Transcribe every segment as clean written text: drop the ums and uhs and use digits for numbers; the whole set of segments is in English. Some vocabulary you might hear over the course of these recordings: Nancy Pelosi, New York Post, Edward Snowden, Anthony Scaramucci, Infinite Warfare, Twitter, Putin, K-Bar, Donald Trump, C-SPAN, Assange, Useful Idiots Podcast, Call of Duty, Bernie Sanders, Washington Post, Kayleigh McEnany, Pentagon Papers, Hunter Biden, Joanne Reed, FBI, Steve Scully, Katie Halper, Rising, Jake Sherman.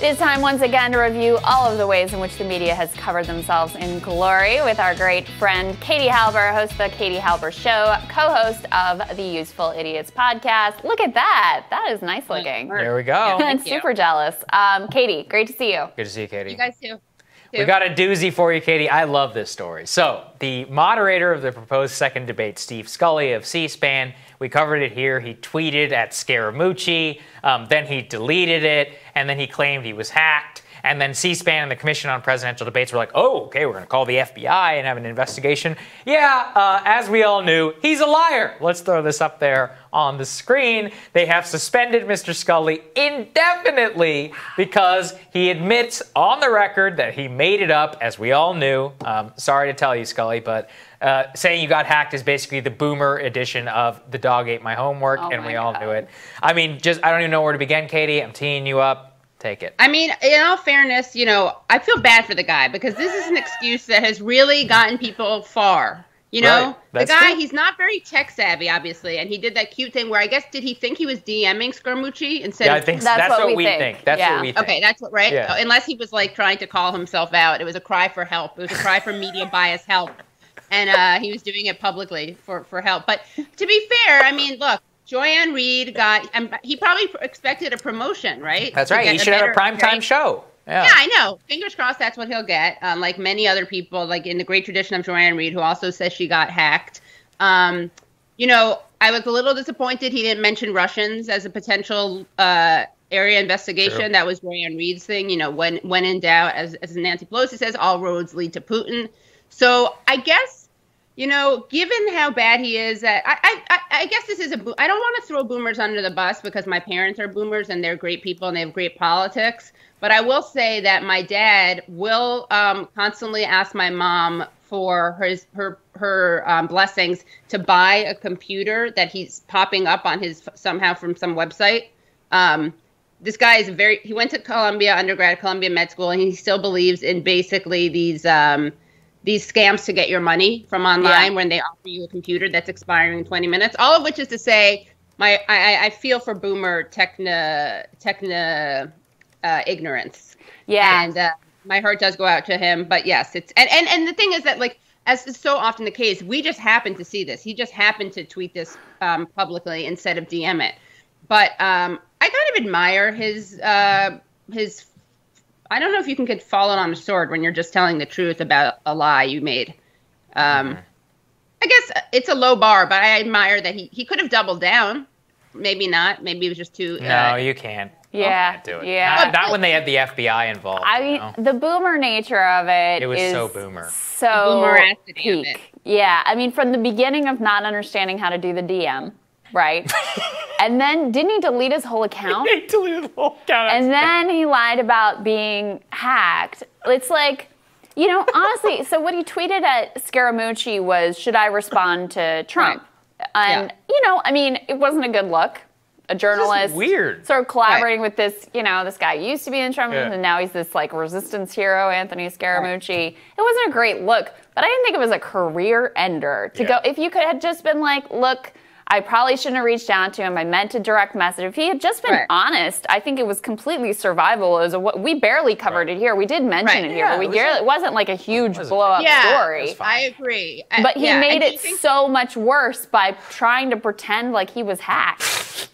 It is time once again to review all of the ways in which the media has covered themselves in glory with our great friend Katie Halper, host of The Katie Halper Show, co-host of the Useful Idiots Podcast. Look at that. That is nice looking. There we go. Yeah, I'm super jealous. Katie, great to see you. Good to see you, Katie. You guys too. We got a doozy for you, Katie. I love this story. So, the moderator of the proposed second debate, Steve Scully of C-SPAN, we covered it here. He tweeted at Scaramucci, then he deleted it, and then he claimed he was hacked. And then C-SPAN and the Commission on Presidential Debates were like, oh, okay, we're going to call the FBI and have an investigation. Yeah, as we all knew, he's a liar. Let's throw this up there on the screen. They have suspended Mr. Scully indefinitely because he admits on the record that he made it up, as we all knew. Sorry to tell you, Scully, but saying you got hacked is basically the boomer edition of The Dog Ate My Homework, and we all knew it. I mean, just I don't even know where to begin, Katie. I'm teeing you up. Take it. I mean, in all fairness, you know, I feel bad for the guy because this is an excuse that has really gotten people far. You know, right. The guy, he's not very tech savvy, obviously, and he did that cute thing where I guess, did he think he was DMing Scaramucci instead of... Yeah, I think that's what we think. That's what we think. Okay, that's what, right? Yeah. Unless he was like trying to call himself out. It was a cry for help. It was a cry for media bias help. And he was doing it publicly for help. But to be fair, I mean, look, Joanne Reed got, and he probably expected a promotion, right? That's right. He should have a primetime show. Yeah. I know. Fingers crossed that's what he'll get. Like many other people, like in the great tradition of Joanne Reed, who also says she got hacked. You know, I was a little disappointed he didn't mention Russians as a potential area investigation. True. That was Joanne Reed's thing. You know, when in doubt, as Nancy Pelosi says, all roads lead to Putin. So I guess, you know, given how bad he is, I guess this is I don't want to throw boomers under the bus because my parents are boomers and they're great people and they have great politics. But I will say that my dad will constantly ask my mom for her blessings to buy a computer that he's popping up on his somehow from some website. This guy is he went to Columbia undergrad, Columbia Med School, and he still believes in basically these scams to get your money from online when they offer you a computer that's expiring in 20 minutes. All of which is to say, I feel for boomer techno ignorance. Yeah. And my heart does go out to him. But yes, it's and the thing is that, like, as is so often the case, we just happened to see this. He just happened to tweet this publicly instead of DM it. But I kind of admire his I don't know if you can get fallen on a sword when you're just telling the truth about a lie you made. I guess it's a low bar, but I admire that he could have doubled down. Maybe not. Maybe it was just too... No, you can't. Yeah. You can't do it. Yeah. Not when they had the FBI involved. The boomer nature of it is so boomer. So peak. Yeah. I mean, from the beginning of not understanding how to do the DM, right? And then, didn't he delete his whole account? He deleted the whole account. And then he lied about being hacked. It's like, you know, honestly, so what he tweeted at Scaramucci was, should I respond to Trump? Right. And, you know, I mean, it wasn't a good look. A journalist. This is weird. Sort of collaborating with this, you know, this guy used to be in Trump, and now he's this, like, resistance hero, Anthony Scaramucci. Right. It wasn't a great look, but I didn't think it was a career ender to go. If you could have just been like, look, I probably shouldn't have reached out to him. I meant to direct message. If he had just been honest, I think it was completely survivable. It was we barely covered it here. We did mention it here, but it wasn't like a huge blow-up story. I agree. But he made it so much worse by trying to pretend like he was hacked.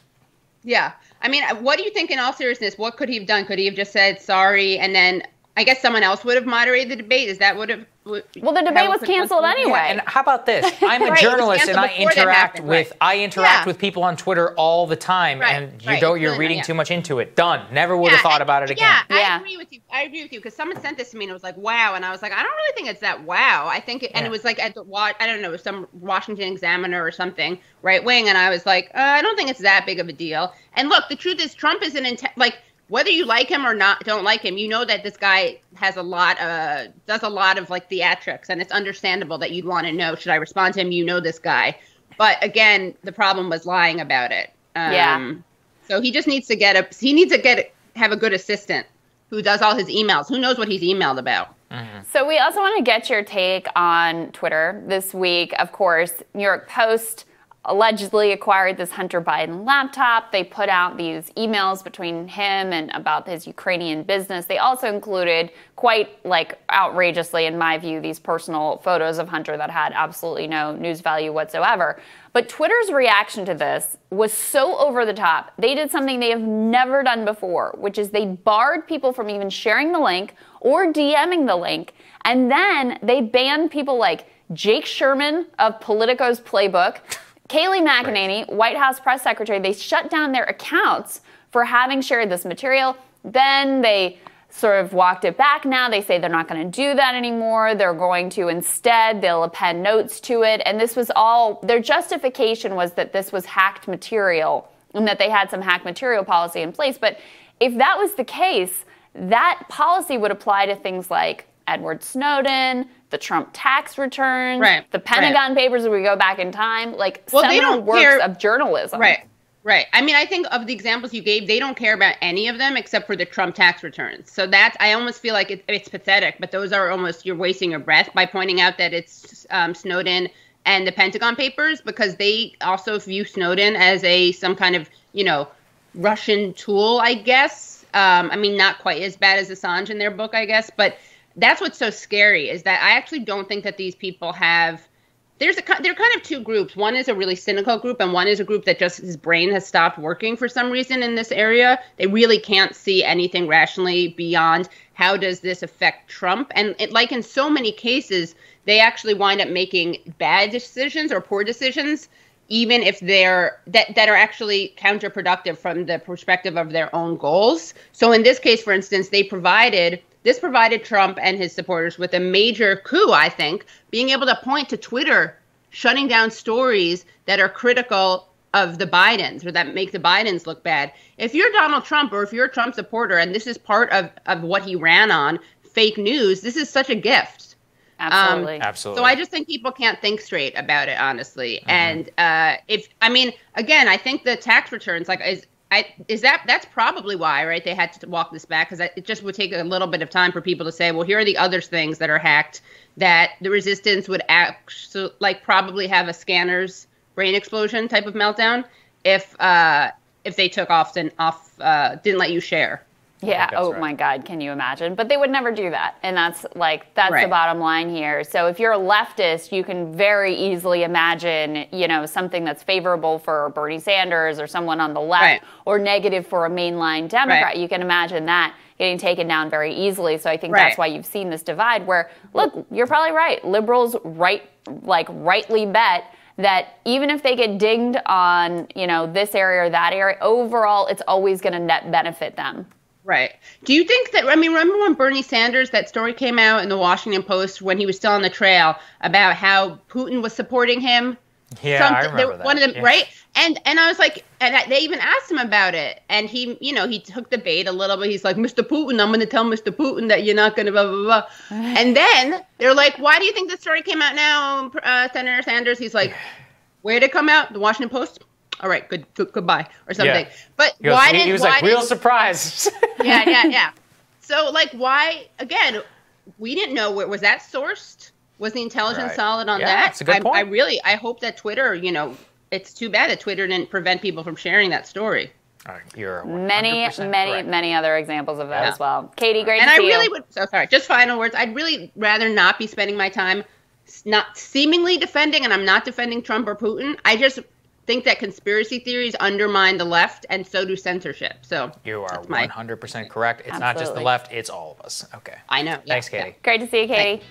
Yeah. I mean, what do you think, in all seriousness, what could he have done? Could he have just said sorry and then... I guess someone else would have moderated the debate. Is that well, the debate was canceled anyway. Yeah, and how about this? I'm a journalist and I interact with people on Twitter all the time, and you're reading too much into it. Done. Never would have thought about it again. Yeah, I agree with you. I agree with you because someone sent this to me and it was like, wow, and I was like, I don't really think it's that wow. I think it was like at the I don't know, some Washington Examiner or something, right wing, and I was like, I don't think it's that big of a deal. And look, the truth is Trump is whether you like him or not, don't like him, you know that this guy has does a lot of like theatrics, and it's understandable that you'd want to know, should I respond to him? You know this guy. But again, the problem was lying about it. So he just needs to have a good assistant who does all his emails. Who knows what he's emailed about? So we also want to get your take on Twitter this week. Of course, New York Post allegedly acquired this Hunter Biden laptop. They put out these emails between him and about his Ukrainian business. They also included, quite like outrageously in my view, these personal photos of Hunter that had absolutely no news value whatsoever. But Twitter's reaction to this was so over the top. They did something they have never done before, which is they barred people from even sharing the link or DMing the link. And then they banned people like Jake Sherman of Politico's Playbook, Kayleigh McEnany, White House press secretary. They shut down their accounts for having shared this material. Then they sort of walked it back now. They say they're not going to do that anymore. They're going to instead, they'll append notes to it. And this was all, their justification was that this was hacked material and that they had some hacked material policy in place. But if that was the case, that policy would apply to things like Edward Snowden, the Trump tax returns, the Pentagon Papers, if we go back in time, like seminal works of journalism. Right. I mean, I think of the examples you gave, they don't care about any of them except for the Trump tax returns. So that's, I almost feel like it's pathetic, but those are almost, you're wasting your breath by pointing out that it's Snowden and the Pentagon Papers, because they also view Snowden as a, some kind of, you know, Russian tool, I guess. I mean, not quite as bad as Assange in their book, I guess, but that's what's so scary is that I actually don't think that these people have, they're kind of two groups. One is a really cynical group and one is a group that just his brain has stopped working for some reason in this area. They really can't see anything rationally beyond how does this affect Trump? And it, like in so many cases, they actually wind up making bad decisions or poor decisions, even if they're that are actually counterproductive from the perspective of their own goals. So in this case, for instance, they provided this provided Trump and his supporters with a major coup, I think, being able to point to Twitter shutting down stories that are critical of the Bidens or that make the Bidens look bad. If you're Donald Trump or if you're a Trump supporter and this is part of what he ran on, fake news, this is such a gift. Absolutely. So I just think people can't think straight about it, honestly. And again, I think the tax returns, like, that's probably why, right? They had to walk this back because it just would take a little bit of time for people to say, well, here are the other things that are hacked that the resistance would actually probably have a scanner's brain explosion type of meltdown if they took off and didn't let you share. Yeah. Oh, right. My God. Can you imagine? But they would never do that. And that's the bottom line here. So if you're a leftist, you can very easily imagine, you know, something that's favorable for Bernie Sanders or someone on the left or negative for a mainline Democrat. Right. You can imagine that getting taken down very easily. So I think that's why you've seen this divide where, look, you're probably right. Liberals rightly bet that even if they get dinged on, you know, this area or that area, overall, it's always going to net benefit them. Right. Do you think that, I mean, remember when Bernie Sanders, that story came out in the Washington Post when he was still on the trail about how Putin was supporting him? Yeah, I remember that. One of them, right? And I was like, they even asked him about it. And he, you know, he took the bait a little bit. He's like, Mr. Putin, I'm going to tell Mr. Putin that you're not going to blah, blah, blah. And then they're like, why do you think this story came out now, Senator Sanders? He's like, where'd it come out? The Washington Post? All right, goodbye, or something. Yeah. But he was like, real surprise. Yeah. So, why, again, we didn't know, was that sourced? Was the intelligence solid on that? That's a good point. I hope that Twitter, you know, it's too bad that Twitter didn't prevent people from sharing that story. You're many other examples of that as well. Katie, great to see you. And I really would, just final words, I'd really rather not be spending my time not seemingly defending, and I'm not defending Trump or Putin, I just think that conspiracy theories undermine the left, and so do censorship. So you are 100% correct. It's not just the left; it's all of us. Okay, I know. Thanks, Katie. Yeah. Great to see you, Katie.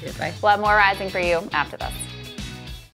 Thanks. Bye. We'll have more Rising for you after this.